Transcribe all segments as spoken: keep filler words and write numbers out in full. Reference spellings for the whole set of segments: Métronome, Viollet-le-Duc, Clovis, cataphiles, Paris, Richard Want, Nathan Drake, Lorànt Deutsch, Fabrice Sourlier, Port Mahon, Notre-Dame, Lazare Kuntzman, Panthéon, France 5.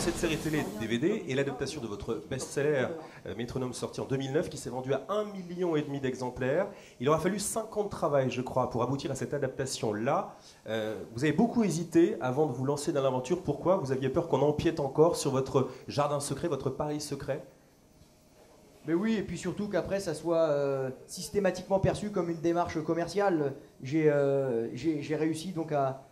cette série télé D V D et l'adaptation de votre best-seller euh, Métronome sorti en deux mille neuf qui s'est vendu à un million et demi d'exemplaires. Il aura fallu cinq ans de travail, je crois, pour aboutir à cette adaptation-là. Euh, vous avez beaucoup hésité avant de vous lancer dans l'aventure. Pourquoi? Vous aviez peur qu'on empiète encore sur votre jardin secret, votre Paris secret? Mais oui, et puis surtout qu'après ça soit euh, systématiquement perçu comme une démarche commerciale. J'ai euh, j'ai réussi donc à... à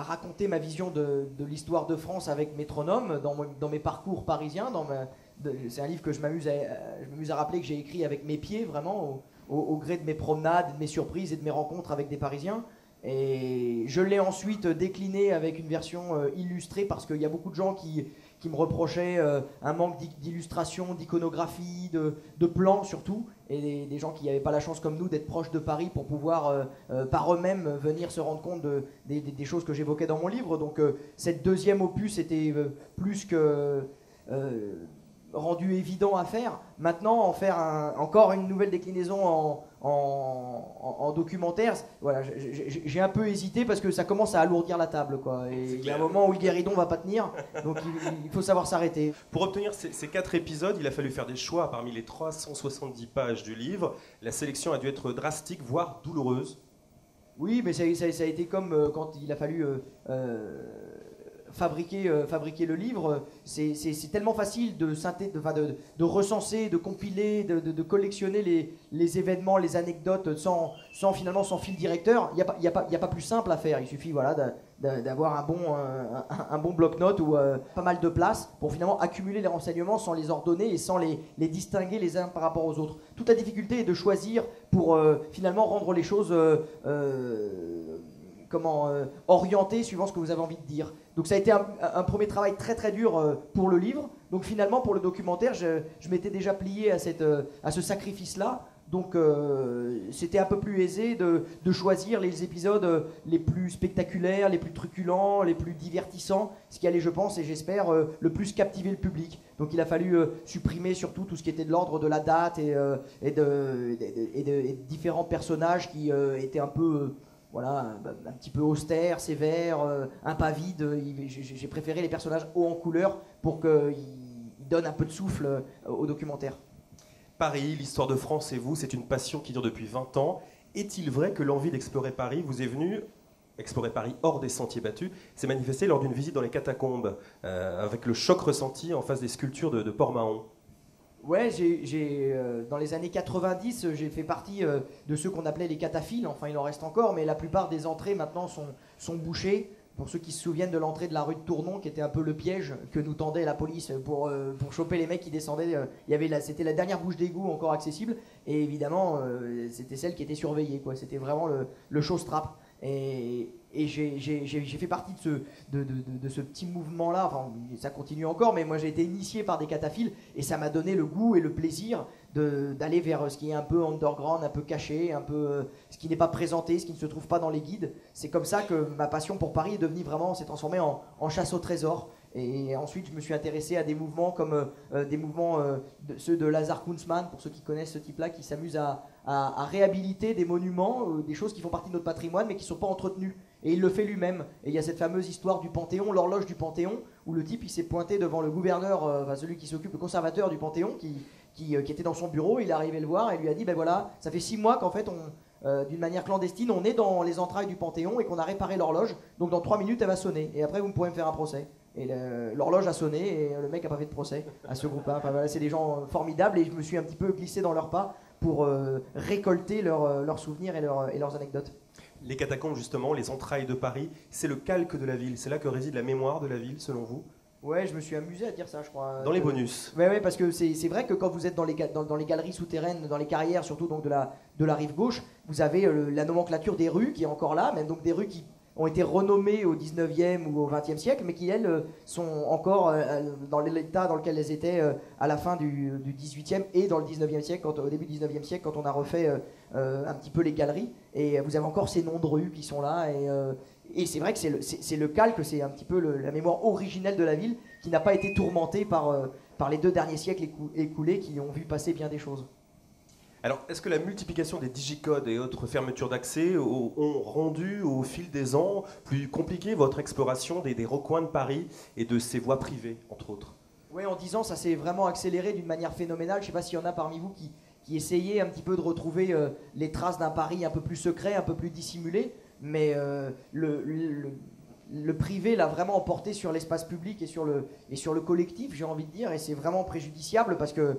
raconter ma vision de, de l'histoire de France avec Métronome dans, dans mes parcours parisiens. C'est un livre que je m'amuse à, à, à rappeler que j'ai écrit avec mes pieds, vraiment, au, au, au gré de mes promenades, de mes surprises et de mes rencontres avec des Parisiens. Et je l'ai ensuite décliné avec une version euh, illustrée parce qu'il y a beaucoup de gens qui, qui me reprochaient euh, un manque d'illustration, d'iconographie, de, de plans surtout. Et des, des gens qui n'avaient pas la chance comme nous d'être proches de Paris pour pouvoir euh, euh, par eux-mêmes venir se rendre compte de, des, des, des choses que j'évoquais dans mon livre. Donc euh, cette deuxième opus était euh, plus que euh, rendu évident à faire. Maintenant, en faire un, encore une nouvelle déclinaison en, en, en, en documentaire, voilà, j'ai un peu hésité parce que ça commence à alourdir la table, quoi. Et il y a un moment où le guéridon va pas tenir, donc il, il faut savoir s'arrêter. Pour obtenir ces, ces quatre épisodes, il a fallu faire des choix parmi les trois cent soixante-dix pages du livre. La sélection a dû être drastique, voire douloureuse. Oui, mais ça, ça, ça a été comme euh, quand il a fallu... Euh, euh, Fabriquer, euh, fabriquer le livre, c'est tellement facile de, de, de, de recenser, de compiler, de, de, de collectionner les, les événements, les anecdotes, sans, sans finalement sans fil directeur. Il n'y a, y a, a pas plus simple à faire. Il suffit voilà, d'avoir un bon, euh, un, un bon bloc-notes ou euh, pas mal de place pour finalement accumuler les renseignements sans les ordonner et sans les, les distinguer les uns par rapport aux autres. Toute la difficulté est de choisir pour euh, finalement rendre les choses... Euh, euh, comment euh, orienter suivant ce que vous avez envie de dire. Donc ça a été un, un premier travail très très dur euh, pour le livre. Donc finalement pour le documentaire, je, je m'étais déjà plié à, cette, euh, à ce sacrifice-là. Donc euh, c'était un peu plus aisé de, de choisir les épisodes les plus spectaculaires, les plus truculents, les plus divertissants, ce qui allait, je pense, et j'espère, euh, le plus captiver le public. Donc il a fallu euh, supprimer surtout tout ce qui était de l'ordre de la date et, euh, et, de, et, de, et, de, et de différents personnages qui euh, étaient un peu... Euh, Voilà, un petit peu austère, sévère, euh, impavide. J'ai préféré les personnages hauts en couleur pour qu'ils donnent un peu de souffle euh, au documentaire. Paris, l'histoire de France et vous, c'est une passion qui dure depuis vingt ans. Est-il vrai que l'envie d'explorer Paris vous est venue, explorer Paris hors des sentiers battus, s'est manifestée lors d'une visite dans les catacombes, euh, avec le choc ressenti en face des sculptures de, de Port Mahon? Ouais, j'ai, j'ai, euh, dans les années quatre-vingt-dix, j'ai fait partie euh, de ceux qu'on appelait les cataphiles, enfin il en reste encore, mais la plupart des entrées maintenant sont, sont bouchées. Pour ceux qui se souviennent de l'entrée de la rue de Tournon, qui était un peu le piège que nous tendait la police pour, euh, pour choper les mecs qui descendaient. Euh, y avait la, c'était la dernière bouche d'égout encore accessible, et évidemment, euh, c'était celle qui était surveillée, quoi. C'était vraiment le, le chausse-trappe. Et, et j'ai fait partie de ce, de, de, de, de ce petit mouvement-là, enfin, ça continue encore, mais moi j'ai été initié par des cataphiles et ça m'a donné le goût et le plaisir d'aller vers ce qui est un peu underground, un peu caché, un peu ce qui n'est pas présenté, ce qui ne se trouve pas dans les guides. C'est comme ça que ma passion pour Paris est devenue vraiment, s'est transformée en, en chasse au trésor. Et ensuite, je me suis intéressé à des mouvements comme euh, des mouvements, euh, de, ceux de Lazare Kuntzman, pour ceux qui connaissent ce type-là, qui s'amuse à, à, à réhabiliter des monuments, euh, des choses qui font partie de notre patrimoine, mais qui ne sont pas entretenues. Et il le fait lui-même. Et il y a cette fameuse histoire du Panthéon, l'horloge du Panthéon, où le type, il s'est pointé devant le gouverneur, euh, enfin celui qui s'occupe, le conservateur du Panthéon, qui, qui, euh, qui était dans son bureau. Il est arrivé le voir et lui a dit, ben voilà, ça fait six mois qu'en fait, on, euh, d'une manière clandestine, on est dans les entrailles du Panthéon et qu'on a réparé l'horloge. Donc dans trois minutes, elle va sonner. Et après, vous pourrez me faire un procès. Et l'horloge a sonné et le mec n'a pas fait de procès à ce groupe-là. Enfin, voilà, c'est des gens formidables et je me suis un petit peu glissé dans leurs pas pour euh, récolter leurs leur souvenirs et, leur, et leurs anecdotes. Les catacombes, justement, les entrailles de Paris, c'est le calque de la ville. C'est là que réside la mémoire de la ville, selon vous? Ouais, je me suis amusé à dire ça, je crois. Dans les bonus. Ouais, ouais, parce que c'est vrai que quand vous êtes dans les, dans, dans les galeries souterraines, dans les carrières, surtout donc de la, de la rive gauche, vous avez euh, la nomenclature des rues qui est encore là, même donc des rues qui... ont été renommées au dix-neuvième ou au vingtième siècle, mais qui, elles, sont encore dans l'état dans lequel elles étaient à la fin du dix-huitième et dans le dix-neuvième siècle, quand, au début du dix-neuvième siècle, quand on a refait un petit peu les galeries. Et vous avez encore ces noms de rues qui sont là. Et, et c'est vrai que c'est le, le calque, c'est un petit peu le, la mémoire originelle de la ville qui n'a pas été tourmentée par, par les deux derniers siècles écoulés qui ont vu passer bien des choses. Alors, est-ce que la multiplication des digicodes et autres fermetures d'accès ont rendu au fil des ans plus compliquée votre exploration des, des recoins de Paris et de ses voies privées, entre autres? Oui, en dix ans, ça s'est vraiment accéléré d'une manière phénoménale. Je ne sais pas s'il y en a parmi vous qui, qui essayez un petit peu de retrouver euh, les traces d'un Paris un peu plus secret, un peu plus dissimulé, mais euh, le, le, le privé l'a vraiment emporté sur l'espace public et sur le, et sur le collectif, j'ai envie de dire, et c'est vraiment préjudiciable parce que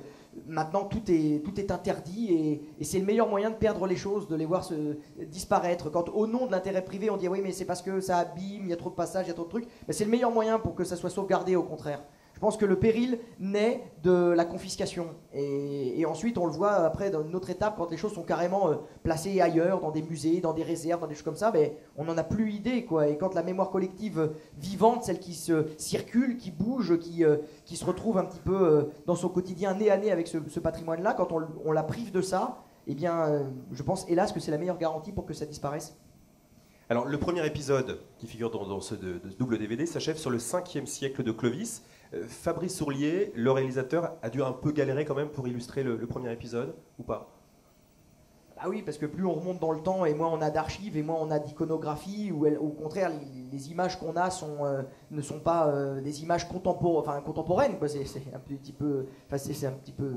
maintenant tout est, tout est interdit et, et c'est le meilleur moyen de perdre les choses, de les voir se, disparaître. Quand au nom de l'intérêt privé, on dit « oui, mais c'est parce que ça abîme, il y a trop de passages, il y a trop de trucs », ben, c'est le meilleur moyen pour que ça soit sauvegardé au contraire. Je pense que le péril naît de la confiscation. Et, et ensuite, on le voit après dans une autre étape, quand les choses sont carrément euh, placées ailleurs, dans des musées, dans des réserves, dans des choses comme ça, mais on n'en a plus idée, quoi. Et quand la mémoire collective vivante, celle qui se circule, qui bouge, qui, euh, qui se retrouve un petit peu euh, dans son quotidien nez à nez avec ce, ce patrimoine-là, quand on, on la prive de ça, eh bien, euh, je pense, hélas, que c'est la meilleure garantie pour que ça disparaisse. Alors, le premier épisode qui figure dans, dans ce de, de double D V D s'achève sur le cinquième siècle de Clovis. Fabrice Sourlier, le réalisateur, a dû un peu galérer quand même pour illustrer le, le premier épisode, ou pas? Ah oui, parce que plus on remonte dans le temps et moins on a d'archives et moins on a d'iconographie, ou au contraire, les, les images qu'on a sont, euh, ne sont pas euh, des images contemporaines, enfin, contemporaines, quoi. C'est, c'est un petit peu, enfin, c'est, c'est un petit peu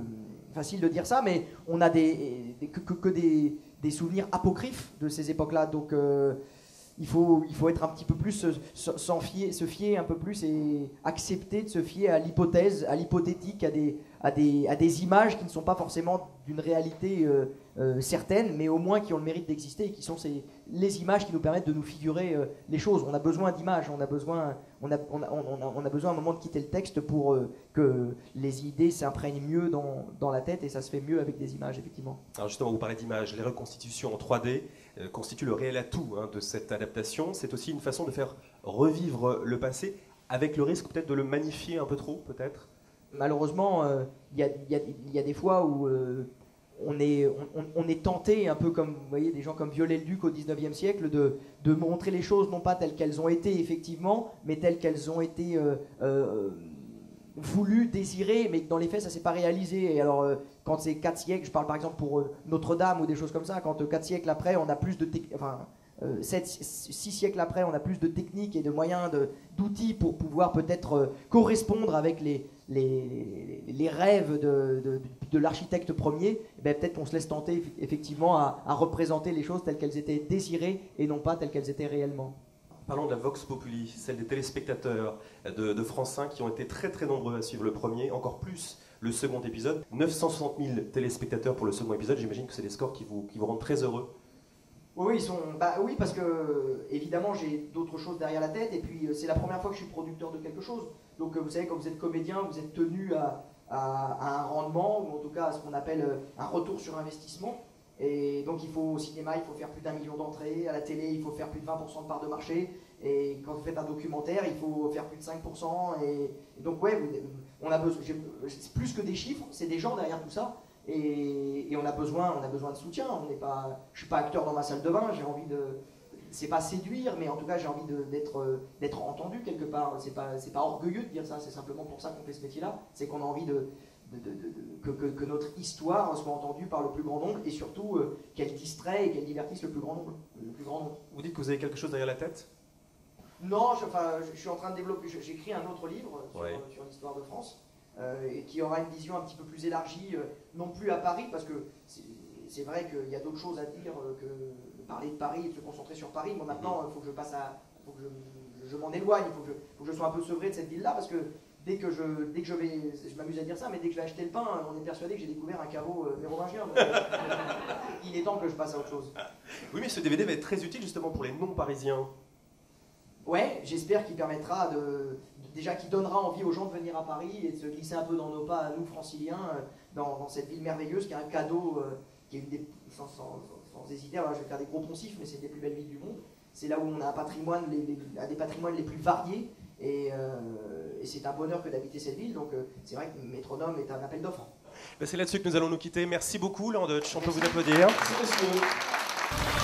facile de dire ça, mais on a des, des, que, que, que des, des souvenirs apocryphes de ces époques-là, donc... Euh, Il faut, il faut être un petit peu plus, s'en fier, se fier un peu plus et accepter de se fier à l'hypothèse, à l'hypothétique, à des, à, des, à des images qui ne sont pas forcément d'une réalité euh, euh, certaine, mais au moins qui ont le mérite d'exister et qui sont ces, les images qui nous permettent de nous figurer euh, les choses. On a besoin d'images, on a besoin, on a, on a, on a, on a besoin à un moment de quitter le texte pour euh, que les idées s'imprègnent mieux dans, dans la tête, et ça se fait mieux avec des images, effectivement. Alors justement, vous parlez d'images, les reconstitutions en trois D constitue le réel atout hein, de cette adaptation. C'est aussi une façon de faire revivre le passé, avec le risque peut-être de le magnifier un peu trop, peut-être. Malheureusement, il euh, y, y, y a des fois où euh, on, est, on, on est tenté, un peu comme vous voyez, des gens comme Viollet-le-Duc au dix-neuvième siècle, de, de montrer les choses non pas telles qu'elles ont été effectivement, mais telles qu'elles ont été euh, euh, voulues, désirées, mais que dans les faits, ça ne s'est pas réalisé. Et alors, euh, quand c'est quatre siècles, je parle par exemple pour euh, Notre-Dame ou des choses comme ça, quand euh, quatre siècles après, on a plus de... Enfin, euh, sept, six siècles après, on a plus de techniques et de moyens, de, d'outils pour pouvoir peut-être euh, correspondre avec les, les, les rêves de, de, de l'architecte premier, ben, peut-être qu'on se laisse tenter effectivement à, à représenter les choses telles qu'elles étaient désirées et non pas telles qu'elles étaient réellement. Parlons de la Vox Populi, celle des téléspectateurs de, de France cinq qui ont été très très nombreux à suivre le premier, encore plus le second épisode. neuf cent soixante mille téléspectateurs pour le second épisode, j'imagine que c'est des scores qui vous, qui vous rendent très heureux. Oui, ils sont, bah oui, parce que évidemment j'ai d'autres choses derrière la tête, et puis c'est la première fois que je suis producteur de quelque chose. Donc vous savez, quand vous êtes comédien, vous êtes tenu à, à, à un rendement, ou en tout cas à ce qu'on appelle un retour sur investissement. Et donc il faut, au cinéma, il faut faire plus d'un million d'entrées, à la télé, il faut faire plus de vingt pour cent de part de marché, et quand vous faites un documentaire, il faut faire plus de cinq pour cent, et, et donc ouais, on a besoin, c'est plus que des chiffres, c'est des gens derrière tout ça, et, et on, a besoin, on a besoin de soutien, on n'est pas, je ne suis pas acteur dans ma salle de bain, j'ai envie de, c'est pas séduire, mais en tout cas j'ai envie d'être entendu quelque part, c'est pas, c'est pas orgueilleux de dire ça, c'est simplement pour ça qu'on fait ce métier-là, c'est qu'on a envie de... De, de, de, que, que, que notre histoire soit entendue par le plus grand nombre, et surtout euh, qu'elle distrait et qu'elle divertisse le plus grand nombre, le plus grand nombre. Vous dites que vous avez quelque chose derrière la tête? Non, je, enfin, je, je suis en train de développer, j'écris un autre livre sur, ouais. sur l'histoire de France, euh, et qui aura une vision un petit peu plus élargie, euh, non plus à Paris, parce que c'est vrai qu'il y a d'autres choses à dire euh, que de parler de Paris et de se concentrer sur Paris. Moi maintenant, il mmh. faut que je passe à... faut que je, je m'en éloigne, il faut, faut que je sois un peu sevré de cette ville-là, parce que Dès que je, dès que je vais, je m'amuse à dire ça, mais dès que je vais acheter le pain, on est persuadé que j'ai découvert un caveau euh, mérovingien. Donc, euh, il est temps que je passe à autre chose. Oui, mais ce D V D va être très utile justement pour les non-parisiens. Ouais, j'espère qu'il permettra de, de... Déjà qu'il donnera envie aux gens de venir à Paris et de se glisser un peu dans nos pas, nous, franciliens, dans, dans cette ville merveilleuse qui est un cadeau, euh, qui est une des... Sans, sans, sans hésiter, alors je vais faire des gros poncifs, mais c'est une des plus belles villes du monde. C'est là où on a un patrimoine, les, les, un des patrimoines les plus variés. Et, euh, et c'est un bonheur que d'habiter cette ville, donc euh, c'est vrai que Métronome est un appel d'offres. Ben c'est là-dessus que nous allons nous quitter. Merci beaucoup, Lorànt Deutsch. On peut vous applaudir. Merci, monsieur.